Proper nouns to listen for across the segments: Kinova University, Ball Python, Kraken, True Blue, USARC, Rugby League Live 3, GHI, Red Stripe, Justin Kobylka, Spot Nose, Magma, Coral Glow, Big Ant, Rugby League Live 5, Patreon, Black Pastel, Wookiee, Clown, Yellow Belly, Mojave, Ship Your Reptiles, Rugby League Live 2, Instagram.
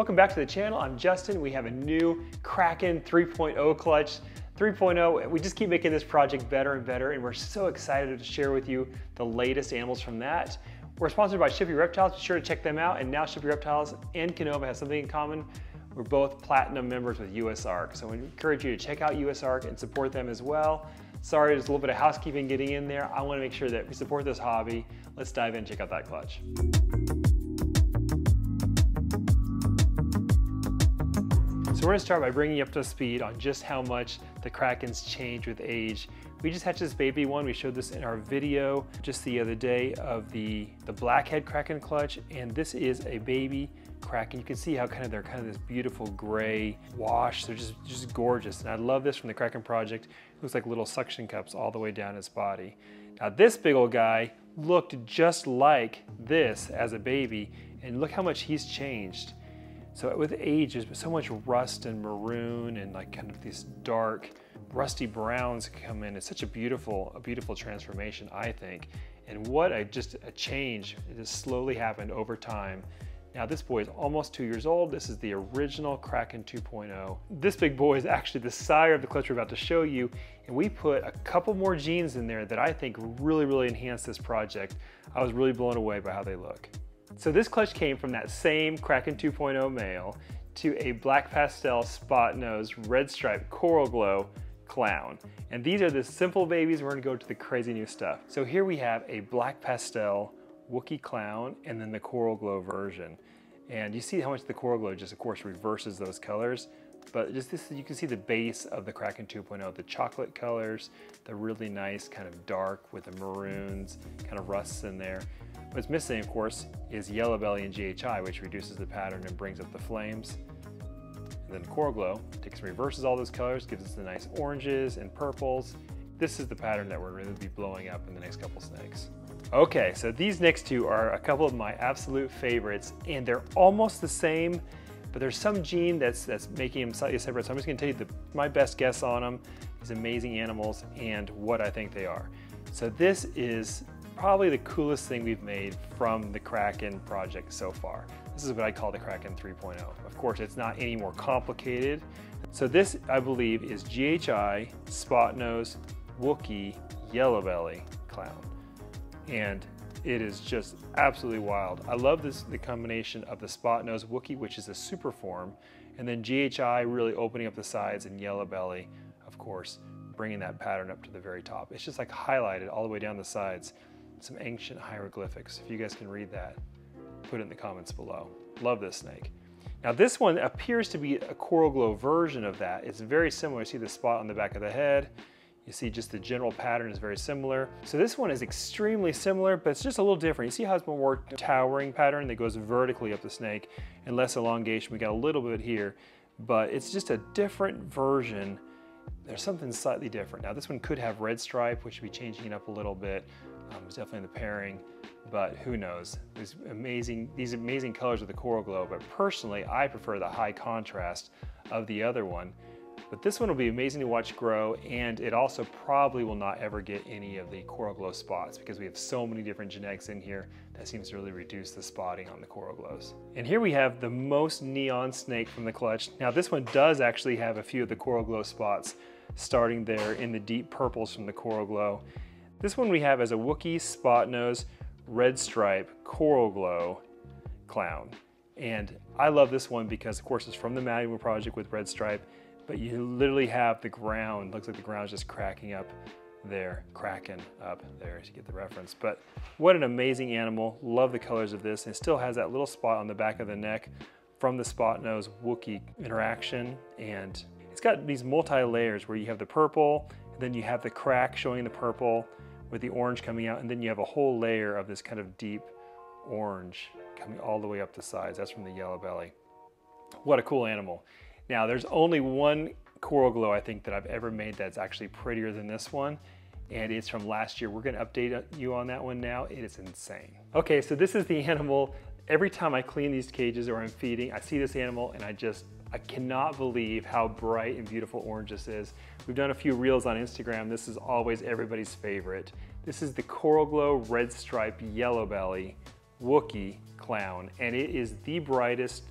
Welcome back to the channel. I'm Justin. We have a new Kraken 3.0 clutch. 3.0, we just keep making this project better and better, and we're so excited to share with you the latest animals from that. We're sponsored by Ship Your Reptiles. Be sure to check them out. And now Ship Your Reptiles and Kinova have something in common. We're both platinum members with USARC. So we encourage you to check out USARC and support them as well. Sorry, there's a little bit of housekeeping getting in there. I want to make sure that we support this hobby. Let's dive in and check out that clutch. So we're gonna start by bringing you up to speed on just how much the Krakens change with age. We just hatched this baby one. We showed this in our video just the other day of the blackhead Kraken clutch, and this is a baby Kraken. You can see how they're this beautiful gray wash. They're just gorgeous, and I love this from the Kraken project. It looks like little suction cups all the way down its body. Now this big old guy looked just like this as a baby, and look how much he's changed. So with age, there's so much rust and maroon and like these dark, rusty browns come in. It's such a beautiful transformation, I think. And what a change. It has slowly happened over time. Now this boy is almost 2 years old. This is the original Kraken 2.0. This big boy is actually the sire of the clutch we're about to show you. And we put a couple more genes in there that I think really enhance this project. I was really blown away by how they look. So this clutch came from that same Kraken 2.0 male to a Black Pastel, Spot Nose, Red Stripe, Coral Glow, Clown. And these are the simple babies. We're gonna go to the crazy new stuff. So here we have a Black Pastel, Wookiee Clown, and then the Coral Glow version. And you see how much the Coral Glow just, of course, reverses those colors. But just this, you can see the base of the Kraken 2.0, the chocolate colors, the really nice kind of dark with the maroons, kind of rusts in there. What's missing, of course, is Yellow Belly and GHI, which reduces the pattern and brings up the flames. And then Coral Glow takes and reverses all those colors, gives us the nice oranges and purples. This is the pattern that we're going to be blowing up in the next couple snakes. Okay, so these next two are a couple of my absolute favorites, and they're almost the same, but there's some gene that's making them slightly separate. So I'm just going to tell you my best guess on them, these amazing animals, and what I think they are. So this is probably the coolest thing we've made from the Kraken project so far. This is what I call the Kraken 3.0. Of course, it's not any more complicated. So this, I believe, is GHI, Spot Nose, Wookiee, Yellow Belly, Clown. And it is just absolutely wild. I love the combination of the Spot Nose Wookiee, which is a super form, and then GHI really opening up the sides, and Yellow Belly, of course, bringing that pattern up to the very top. It's just like highlighted all the way down the sides. Some ancient hieroglyphics. If you guys can read that, put it in the comments below. Love this snake. Now this one appears to be a Coral Glow version of that. It's very similar. You see the spot on the back of the head. You see just the general pattern is very similar. So this one is extremely similar, but it's just a little different. You see how it's more towering pattern that goes vertically up the snake and less elongation. We got a little bit here, but it's just a different version. There's something slightly different. Now this one could have Red Stripe, which would be changing it up a little bit. It's definitely the pairing, but who knows? These amazing colors of the Coral Glow, but personally, I prefer the high contrast of the other one. But this one will be amazing to watch grow, and it also probably will not ever get any of the Coral Glow spots because we have so many different genetics in here that seems to really reduce the spotting on the Coral Glows. And here we have the most neon snake from the clutch. Now this one does actually have a few of the Coral Glow spots starting there in the deep purples from the Coral Glow. This one we have as a Wookiee, Spot Nose, Red Stripe, Coral Glow, Clown. And I love this one because of course it's from the Magma project with Red Stripe, but you literally have the ground, looks like the ground's just cracking up there, cracking up there to get the reference. But what an amazing animal. Love the colors of this. And it still has that little spot on the back of the neck from the Spot Nose Wookiee interaction. And it's got these multi-layers where you have the purple, and then you have the crack showing the purple, with the orange coming out, and then you have a whole layer of this kind of deep orange coming all the way up the sides. That's from the Yellow Belly. What a cool animal. Now there's only one Coral Glow I think that I've ever made that's actually prettier than this one, and it's from last year. We're gonna update you on that one now. It is insane. Okay, so this is the animal. Every time I clean these cages or I'm feeding, I see this animal and I cannot believe how bright and beautiful orange this is. We've done a few reels on Instagram. This is always everybody's favorite. This is the Coral Glow, Red Stripe, Yellow Belly, Wookiee, Clown, and it is the brightest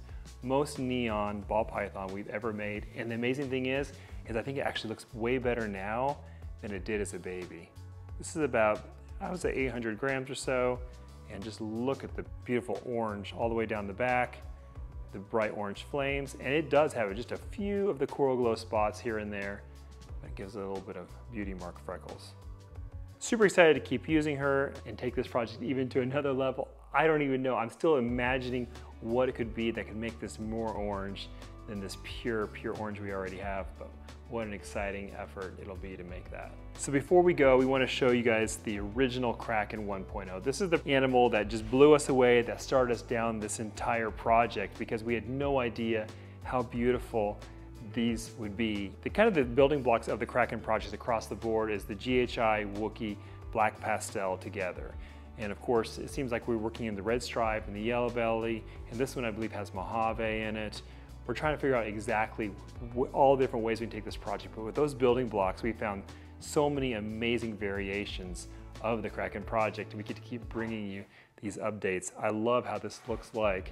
most neon ball python we've ever made. And the amazing thing is I think it actually looks way better now than it did as a baby. This is about, I would say 800 grams or so. And just look at the beautiful orange all the way down the back, the bright orange flames. And it does have just a few of the coral glow spots here and there. That gives it a little bit of beauty mark freckles. Super excited to keep using her and take this project even to another level. I don't even know, I'm still imagining what it could be that could make this more orange than this pure orange we already have, but what an exciting effort it'll be to make that. So before we go, we want to show you guys the original Kraken 1.0. This is the animal that just blew us away, that started us down this entire project, because we had no idea how beautiful these would be. The kind of the building blocks of the Kraken project across the board is the GHI, Wookiee, Black Pastel together. And of course, it seems like we're working in the Red Stripe and the Yellow Belly, and this one I believe has Mojave in it. We're trying to figure out exactly all the different ways we can take this project, but with those building blocks, we found so many amazing variations of the Kraken project, and we get to keep bringing you these updates. I love how this looks like.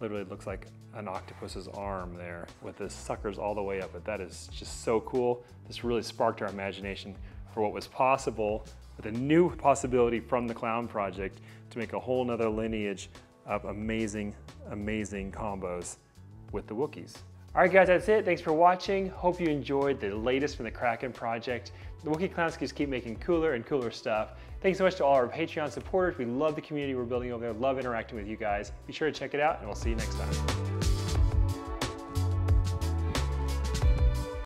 Literally, it looks like an octopus's arm there with the suckers all the way up, but that is just so cool. This really sparked our imagination for what was possible, with a new possibility from the Clown project to make a whole nother lineage of amazing, amazing combos with the Wookiees. All right guys, that's it. Thanks for watching. Hope you enjoyed the latest from the Kraken project. The Wookiee Clowns just keep making cooler and cooler stuff. Thanks so much to all our Patreon supporters. We love the community we're building over there. Love interacting with you guys. Be sure to check it out, and we'll see you next time.